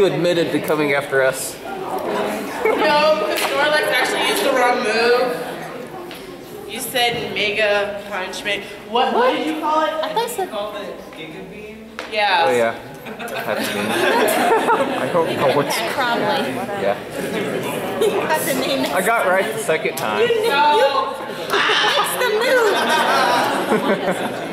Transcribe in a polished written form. You admitted to coming after us. No, because Snorlax actually used the wrong move. You said Mega Punchman. What did you call it? I think you called it Giga Beam. Yeah. Oh yeah. I don't know what's probably. Yeah. You got the name. I got right the second time. You missed the move.